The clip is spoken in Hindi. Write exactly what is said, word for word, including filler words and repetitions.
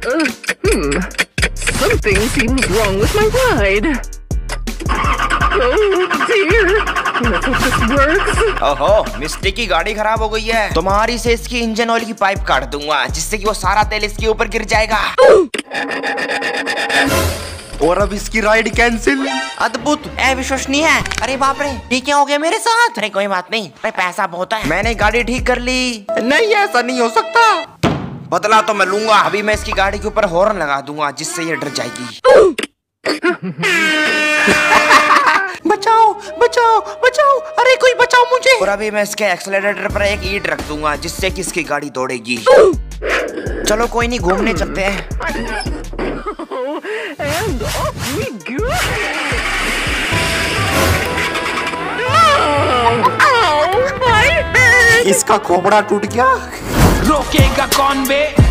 Uh, hmm. Something seems wrong with my ride. Oh dear. Let's hope this works. ओहो, मिस्ट्री की गाड़ी खराब हो गई है। तुम्हारी से इसकी इंजन ऑयल की पाइप काट दूंगा, जिससे कि वो सारा तेल इसके ऊपर गिर जाएगा। और अब इसकी राइड कैंसिल। अद्भुत, अविश्वसनीय है। अरे बाप रे, ये क्या हो गया मेरे साथ? अरे कोई बात नहीं, भाई पैसा बहुत है, मैंने गाड़ी ठीक कर ली। नहीं, ऐसा नहीं हो सकता। बदला तो मैं लूंगा। अभी मैं इसकी गाड़ी के ऊपर हॉर्न लगा दूंगा, जिससे ये डर जाएगी। बचाओ बचाओ बचाओ, अरे कोई बचाओ मुझे। और अभी मैं इसके एक्सेलरेटर पर एक ईंट रख दूंगा, जिससे कि इसकी गाड़ी दौड़ेगी। चलो कोई नहीं, घूमने चलते हैं। And off we go! Ow! Ow! My head! इसका खोपड़ा टूट गया। रोकेगा कौन बे?